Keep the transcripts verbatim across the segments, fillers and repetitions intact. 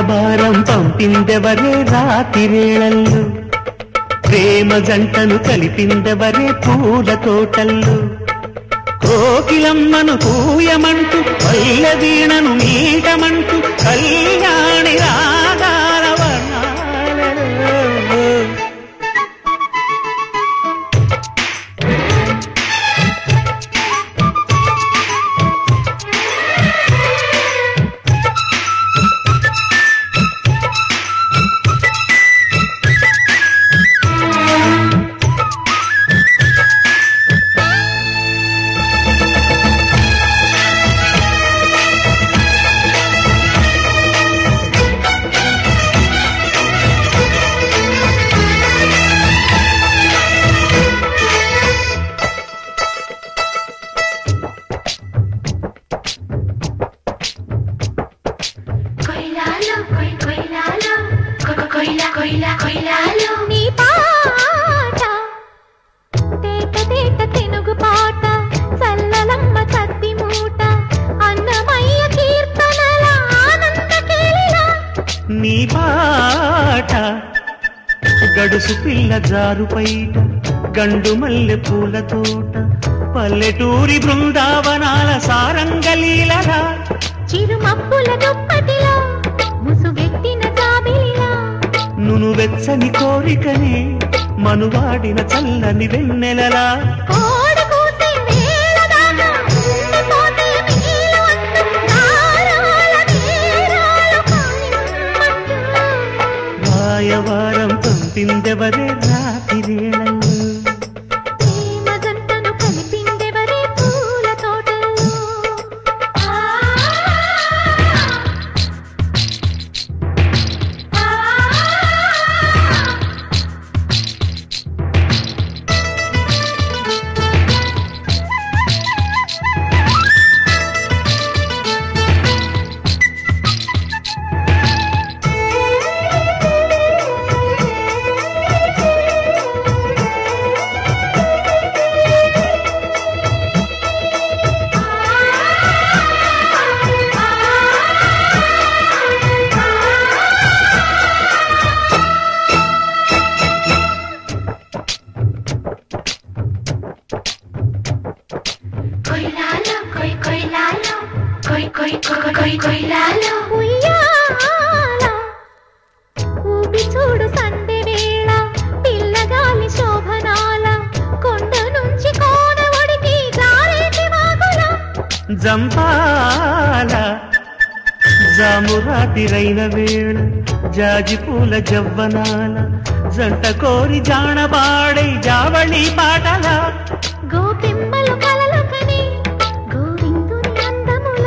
రాయబారం పంపిందెవరే రాతిరేళల్లు ప్రేమ జంటను కలిపిందెవరే పూల తోటల్లు కోకిలమ్మను పూయమంటూ పల్లవీణను మీటమంటూ కళ్యాణి రాగారవనాలెలో జారుపైట గండు మల్లె పూల తోట పల్లెటూరి బృందావనాల సారంగలీలరా చిరుమప్పుల దుప్పటిలో ముసుగెత్తిన జాబిలిలా నును వెచ్చని కోరికనే మనువాడిన చల్లని వెన్నెలలా రాయబారం పంపిందెవరే జవ్వనాల జంట కోరి జానబాడే జావళి పాటల గోపిమ్మలు కలలకని గోవిందుని అందముల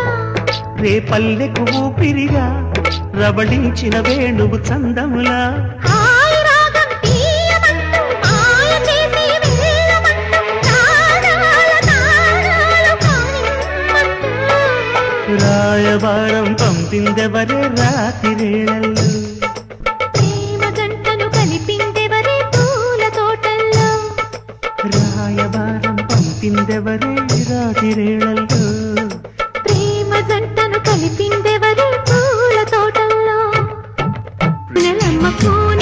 రేపల్లెకు ఊపిరిగా రబడించిన వేణువు చందముల హాయ్ రాగం తీయమంటూ మాయ చేసి వెళ్ళమంటూ తారాల తారాల పాడిమంటూ రాయబారం పంపిందెవరే రాతిరేళల్లో ప్రేమ జంటను కలిపిందెవరే పూల తోటల్లో నెలమ్మ